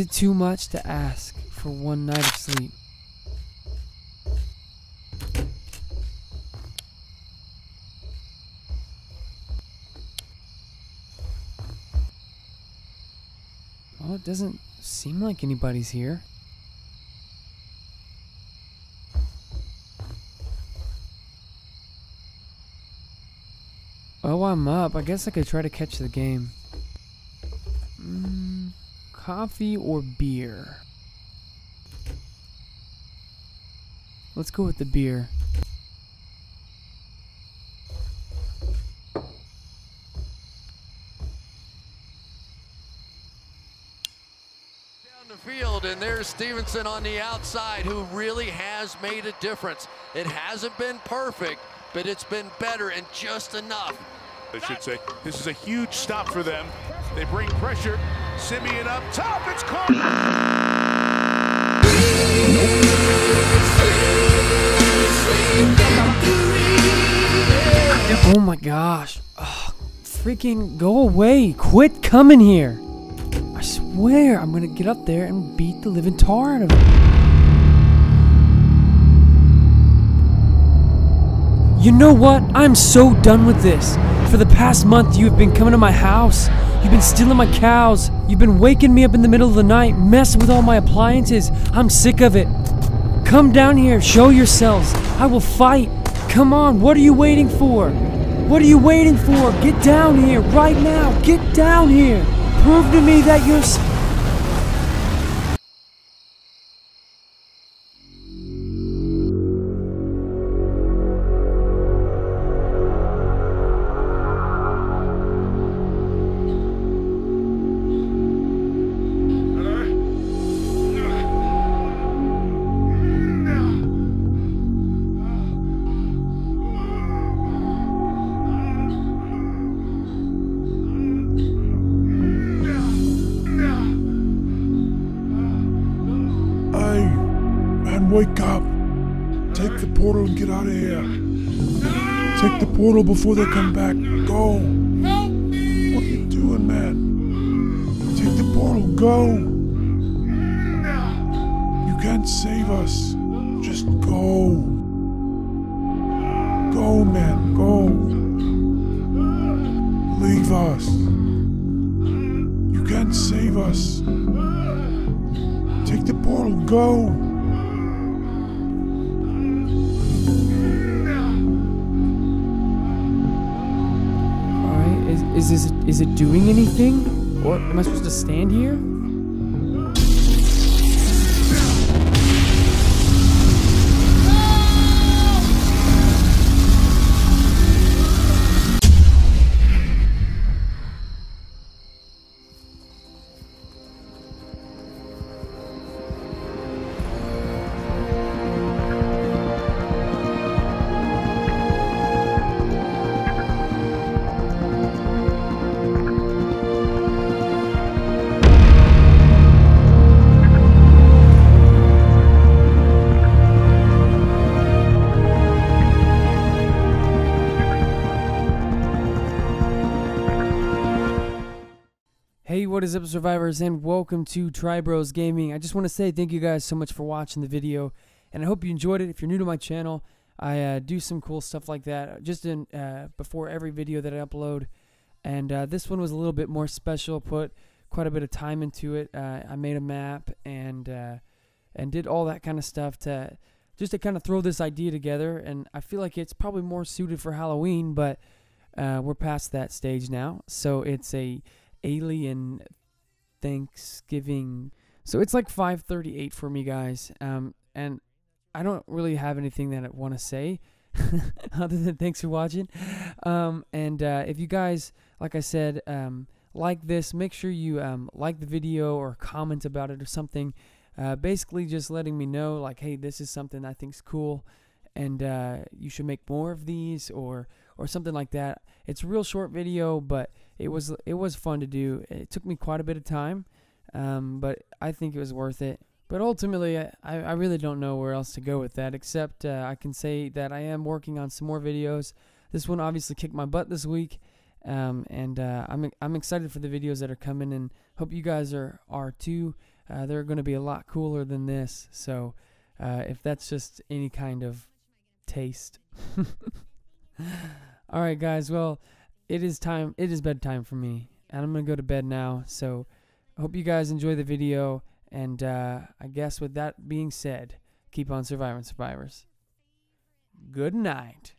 it too much to ask for one night of sleep? Well, it doesn't seem like anybody's here. Oh, I'm up. I guess I could try to catch the game. Coffee or beer? Let's go with the beer. And there's Stevenson on the outside, who really has made a difference. It hasn't been perfect, but it's been better and just enough. I should say, this is a huge stop for them. They bring pressure. Simeon up top, it's caught. Oh my gosh. Ugh, freaking go away. Quit coming here. I swear I'm gonna get up there and beat the living tar out of it. You know what? I'm so done with this. For the past month, you've been coming to my house. You've been stealing my cows. You've been waking me up in the middle of the night, messing with all my appliances. I'm sick of it. Come down here, show yourselves. I will fight. Come on, what are you waiting for? What are you waiting for? Get down here right now. Get down here. Prove to me that you're... Wake up! Take the portal and get out of here. No! Take the portal before they come back. Go! Help me! What are you doing, man? Take the portal, go! No! You can't save us. Just go. Go, man, go. Leave us. You can't save us. Take the portal, go! Is it doing anything? Or am I supposed to stand here? Hey, what is up, survivors, and welcome to Tri Bros Gaming. I just want to say thank you guys so much for watching the video, and I hope you enjoyed it. If you're new to my channel, I do some cool stuff like that just in before every video that I upload, and this one was a little bit more special. Put quite a bit of time into it. I made a map and did all that kind of stuff to kind of throw this idea together, and I feel like it's probably more suited for Halloween, but we're past that stage now, so it's a alien Thanksgiving. So it's like 5:38 for me, guys, and I don't really have anything that I want to say other than thanks for watching, and if you guys, like I said, like this, make sure you like the video or comment about it or something, basically just letting me know, like, hey, this is something I think's cool, and you should make more of these or something like that. It's a real short video, but it was fun to do. It took me quite a bit of time, but I think it was worth it. But ultimately, I really don't know where else to go with that, except I can say that I am working on some more videos. This one obviously kicked my butt this week, I'm excited for the videos that are coming, and hope you guys are too. they're going to be a lot cooler than this. So if that's just any kind of taste. All right, guys. Well, it is time. It is bedtime for me, and I'm going to go to bed now. So I hope you guys enjoy the video. And I guess with that being said, keep on surviving, survivors. Good night.